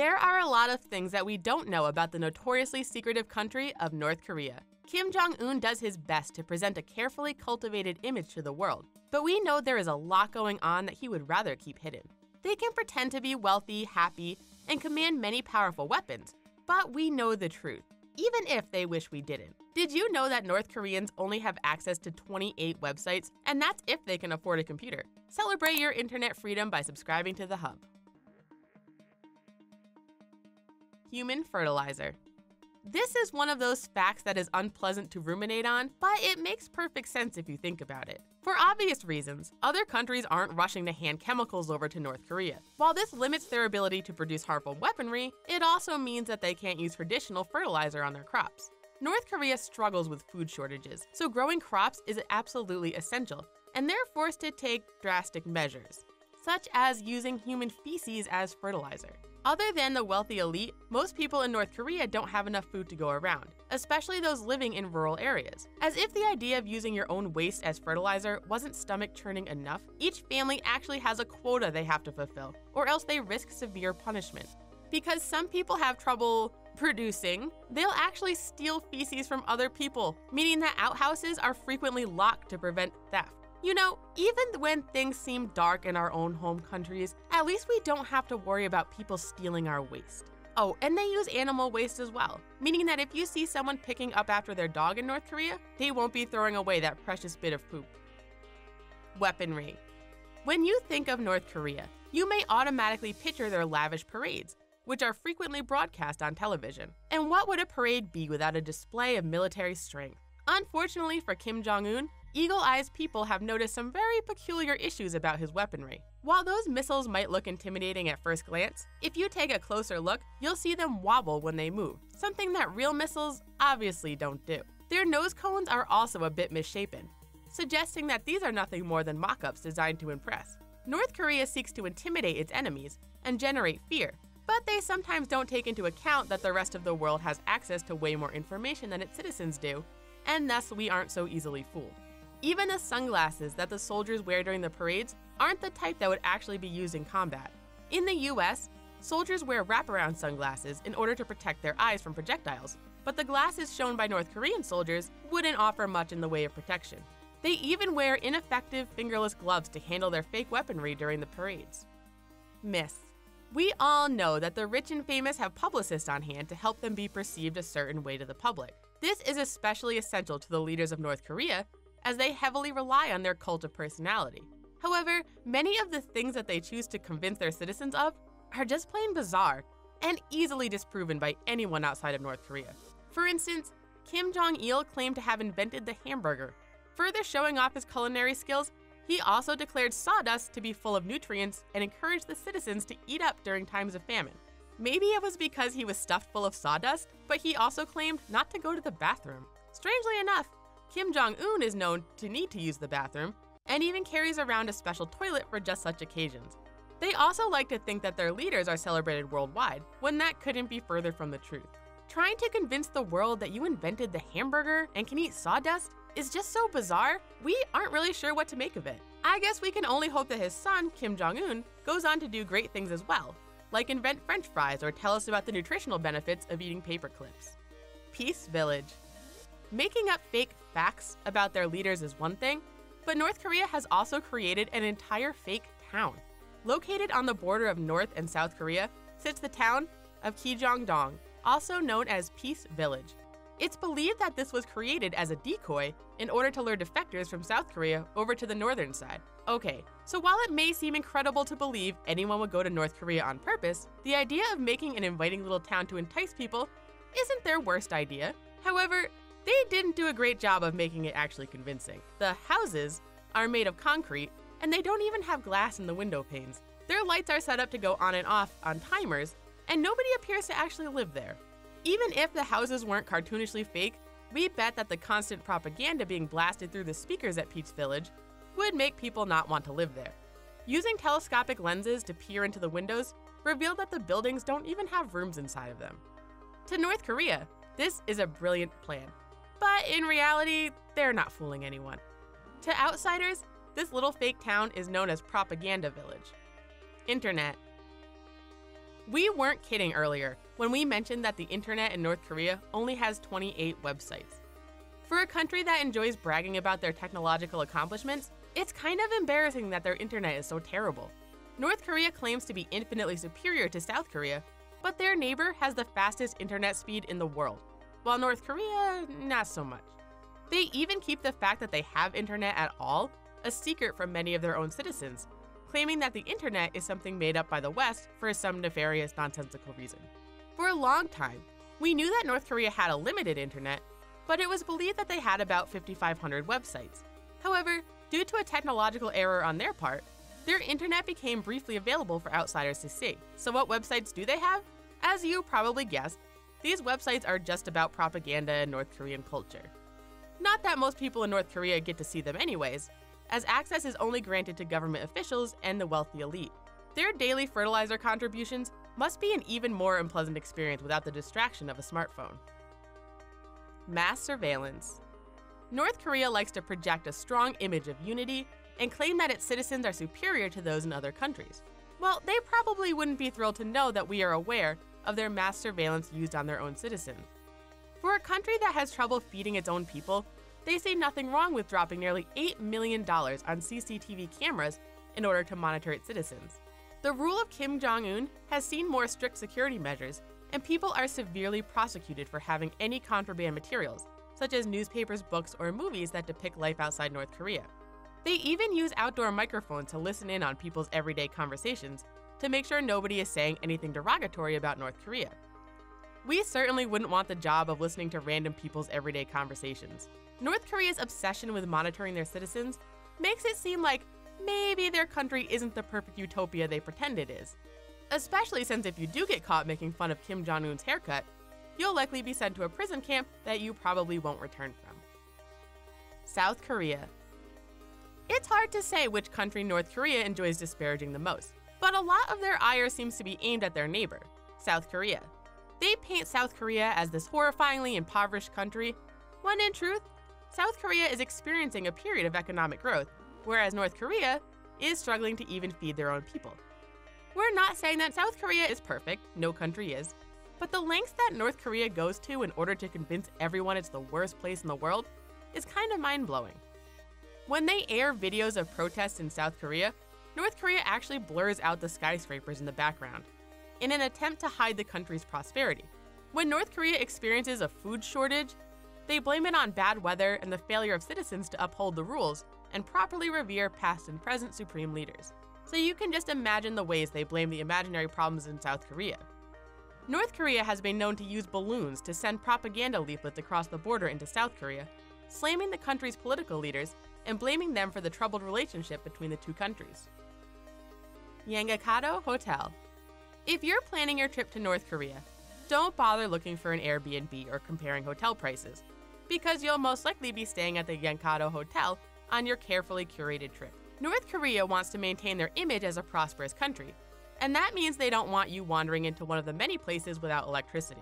There are a lot of things that we don't know about the notoriously secretive country of North Korea. Kim Jong-un does his best to present a carefully cultivated image to the world, but we know there is a lot going on that he would rather keep hidden. They can pretend to be wealthy, happy, and command many powerful weapons, but we know the truth, even if they wish we didn't. Did you know that North Koreans only have access to 28 websites, and that's if they can afford a computer? Celebrate your internet freedom by subscribing to The Hub. Human fertilizer. This is one of those facts that is unpleasant to ruminate on, but it makes perfect sense if you think about it. For obvious reasons, other countries aren't rushing to hand chemicals over to North Korea. While this limits their ability to produce harmful weaponry, it also means that they can't use traditional fertilizer on their crops. North Korea struggles with food shortages, so growing crops is absolutely essential, and they're forced to take drastic measures, such as using human feces as fertilizer. Other than the wealthy elite, most people in North Korea don't have enough food to go around, especially those living in rural areas. As if the idea of using your own waste as fertilizer wasn't stomach-churning enough, each family actually has a quota they have to fulfill, or else they risk severe punishment. Because some people have trouble producing, they'll actually steal feces from other people, meaning that outhouses are frequently locked to prevent theft. You know, even when things seem dark in our own home countries, at least we don't have to worry about people stealing our waste. Oh, and they use animal waste as well, meaning that if you see someone picking up after their dog in North Korea, they won't be throwing away that precious bit of poop. Weaponry. When you think of North Korea, you may automatically picture their lavish parades, which are frequently broadcast on television. And what would a parade be without a display of military strength? Unfortunately for Kim Jong-un, eagle-eyed people have noticed some very peculiar issues about his weaponry. While those missiles might look intimidating at first glance, if you take a closer look, you'll see them wobble when they move, something that real missiles obviously don't do. Their nose cones are also a bit misshapen, suggesting that these are nothing more than mock-ups designed to impress. North Korea seeks to intimidate its enemies and generate fear, but they sometimes don't take into account that the rest of the world has access to way more information than its citizens do, and thus we aren't so easily fooled. Even the sunglasses that the soldiers wear during the parades aren't the type that would actually be used in combat. In the US, soldiers wear wraparound sunglasses in order to protect their eyes from projectiles, but the glasses shown by North Korean soldiers wouldn't offer much in the way of protection. They even wear ineffective fingerless gloves to handle their fake weaponry during the parades. Myths. We all know that the rich and famous have publicists on hand to help them be perceived a certain way to the public. This is especially essential to the leaders of North Korea, as they heavily rely on their cult of personality. However, many of the things that they choose to convince their citizens of are just plain bizarre and easily disproven by anyone outside of North Korea. For instance, Kim Jong-il claimed to have invented the hamburger. Further showing off his culinary skills, he also declared sawdust to be full of nutrients and encouraged the citizens to eat up during times of famine. Maybe it was because he was stuffed full of sawdust, but he also claimed not to go to the bathroom. Strangely enough, Kim Jong-un is known to need to use the bathroom and even carries around a special toilet for just such occasions. They also like to think that their leaders are celebrated worldwide, when that couldn't be further from the truth. Trying to convince the world that you invented the hamburger and can eat sawdust is just so bizarre, we aren't really sure what to make of it. I guess we can only hope that his son, Kim Jong-un, goes on to do great things as well, like invent French fries or tell us about the nutritional benefits of eating paper clips. Peace Village. Making up fake facts about their leaders is one thing, but North Korea has also created an entire fake town. Located on the border of North and South Korea sits the town of Kijongdong, also known as Peace Village. It's believed that this was created as a decoy in order to lure defectors from South Korea over to the northern side. Okay, so while it may seem incredible to believe anyone would go to North Korea on purpose, the idea of making an inviting little town to entice people isn't their worst idea. However, they didn't do a great job of making it actually convincing. The houses are made of concrete, and they don't even have glass in the window panes. Their lights are set up to go on and off on timers, and nobody appears to actually live there. Even if the houses weren't cartoonishly fake, we bet that the constant propaganda being blasted through the speakers at Peach Village would make people not want to live there. Using telescopic lenses to peer into the windows revealed that the buildings don't even have rooms inside of them. To North Korea, this is a brilliant plan. But in reality, they're not fooling anyone. To outsiders, this little fake town is known as Propaganda Village. Internet. We weren't kidding earlier when we mentioned that the internet in North Korea only has 28 websites. For a country that enjoys bragging about their technological accomplishments, it's kind of embarrassing that their internet is so terrible. North Korea claims to be infinitely superior to South Korea, but their neighbor has the fastest internet speed in the world, while North Korea, not so much. They even keep the fact that they have internet at all a secret from many of their own citizens, claiming that the internet is something made up by the West for some nefarious, nonsensical reason. For a long time, we knew that North Korea had a limited internet, but it was believed that they had about 5,500 websites. However, due to a technological error on their part, their internet became briefly available for outsiders to see. So what websites do they have? As you probably guessed, these websites are just about propaganda and North Korean culture. Not that most people in North Korea get to see them anyways, as access is only granted to government officials and the wealthy elite. Their daily fertilizer contributions must be an even more unpleasant experience without the distraction of a smartphone. Mass surveillance. North Korea likes to project a strong image of unity and claim that its citizens are superior to those in other countries. Well, they probably wouldn't be thrilled to know that we are aware of their mass surveillance used on their own citizens. For a country that has trouble feeding its own people, they see nothing wrong with dropping nearly $8 million on CCTV cameras in order to monitor its citizens. The rule of Kim Jong-un has seen more strict security measures, and people are severely prosecuted for having any contraband materials, such as newspapers, books, or movies that depict life outside North Korea. They even use outdoor microphones to listen in on people's everyday conversations to make sure nobody is saying anything derogatory about North Korea. We certainly wouldn't want the job of listening to random people's everyday conversations. North Korea's obsession with monitoring their citizens makes it seem like maybe their country isn't the perfect utopia they pretend it is. Especially since if you do get caught making fun of Kim Jong-un's haircut, you'll likely be sent to a prison camp that you probably won't return from. South Korea. It's hard to say which country North Korea enjoys disparaging the most, but a lot of their ire seems to be aimed at their neighbor, South Korea. They paint South Korea as this horrifyingly impoverished country, when in truth, South Korea is experiencing a period of economic growth, whereas North Korea is struggling to even feed their own people. We're not saying that South Korea is perfect, no country is, but the lengths that North Korea goes to in order to convince everyone it's the worst place in the world is kind of mind-blowing. When they air videos of protests in South Korea, North Korea actually blurs out the skyscrapers in the background in an attempt to hide the country's prosperity. When North Korea experiences a food shortage, they blame it on bad weather and the failure of citizens to uphold the rules and properly revere past and present supreme leaders. So you can just imagine the ways they blame the imaginary problems in South Korea. North Korea has been known to use balloons to send propaganda leaflets across the border into South Korea, slamming the country's political leaders and blaming them for the troubled relationship between the two countries. Yanggakdo Hotel. If you're planning your trip to North Korea, don't bother looking for an Airbnb or comparing hotel prices, because you'll most likely be staying at the Yanggakdo Hotel on your carefully curated trip. North Korea wants to maintain their image as a prosperous country, and that means they don't want you wandering into one of the many places without electricity.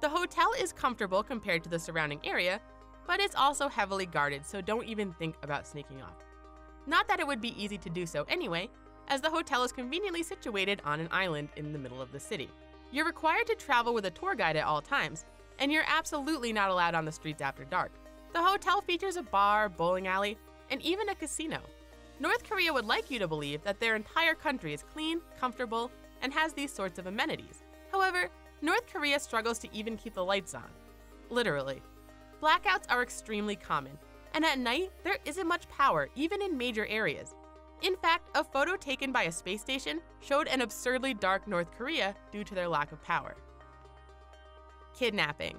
The hotel is comfortable compared to the surrounding area, but it's also heavily guarded, so don't even think about sneaking off. Not that it would be easy to do so anyway, as the hotel is conveniently situated on an island in the middle of the city. You're required to travel with a tour guide at all times, and you're absolutely not allowed on the streets after dark. The hotel features a bar, bowling alley, and even a casino. North Korea would like you to believe that their entire country is clean, comfortable, and has these sorts of amenities. However, North Korea struggles to even keep the lights on. Literally. Blackouts are extremely common, and at night, there isn't much power, even in major areas. In fact, a photo taken by a space station showed an absurdly dark North Korea due to their lack of power. Kidnapping.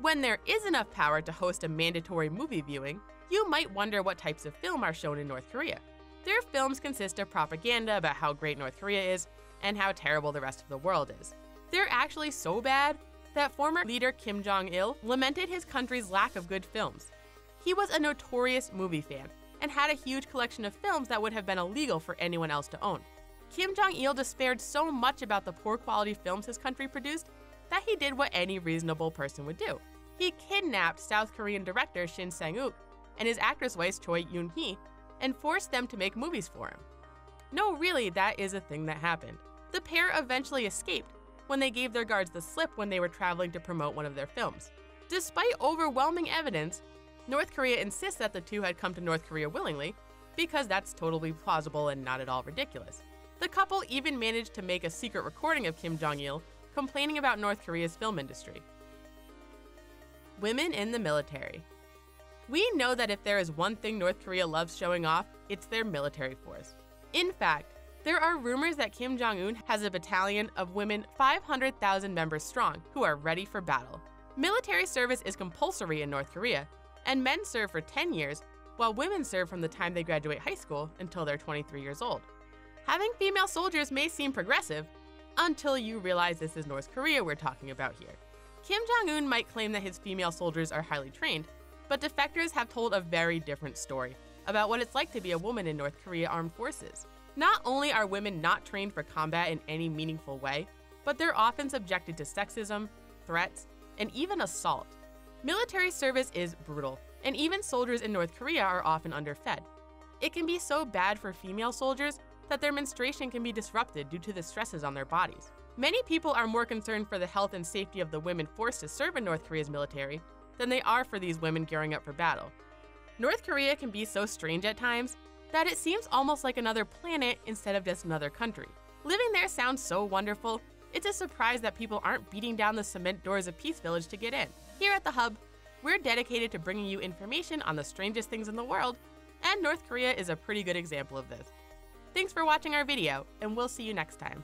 When there is enough power to host a mandatory movie viewing, you might wonder what types of film are shown in North Korea. Their films consist of propaganda about how great North Korea is and how terrible the rest of the world is. They're actually so bad that former leader Kim Jong-il lamented his country's lack of good films. He was a notorious movie fan and had a huge collection of films that would have been illegal for anyone else to own. Kim Jong-il despaired so much about the poor quality films his country produced that he did what any reasonable person would do. He kidnapped South Korean director Shin Sang-ok and his actress wife Choi Yoon-hee and forced them to make movies for him. No, really, that is a thing that happened. The pair eventually escaped when they gave their guards the slip when they were traveling to promote one of their films. Despite overwhelming evidence, North Korea insists that the two had come to North Korea willingly, because that's totally plausible and not at all ridiculous. The couple even managed to make a secret recording of Kim Jong-il complaining about North Korea's film industry. Women in the military. We know that if there is one thing North Korea loves showing off, it's their military force. In fact, there are rumors that Kim Jong-un has a battalion of women 500,000 members strong who are ready for battle. Military service is compulsory in North Korea, and men serve for 10 years, while women serve from the time they graduate high school until they're 23 years old. Having female soldiers may seem progressive, until you realize this is North Korea we're talking about here. Kim Jong-un might claim that his female soldiers are highly trained, but defectors have told a very different story about what it's like to be a woman in North Korea Armed Forces. Not only are women not trained for combat in any meaningful way, but they're often subjected to sexism, threats, and even assault. Military service is brutal, and even soldiers in North Korea are often underfed. It can be so bad for female soldiers that their menstruation can be disrupted due to the stresses on their bodies. Many people are more concerned for the health and safety of the women forced to serve in North Korea's military than they are for these women gearing up for battle. North Korea can be so strange at times that it seems almost like another planet instead of just another country. Living there sounds so wonderful, it's a surprise that people aren't beating down the cement doors of Peace Village to get in. Here at The Hub, we're dedicated to bringing you information on the strangest things in the world, and North Korea is a pretty good example of this. Thanks for watching our video, and we'll see you next time.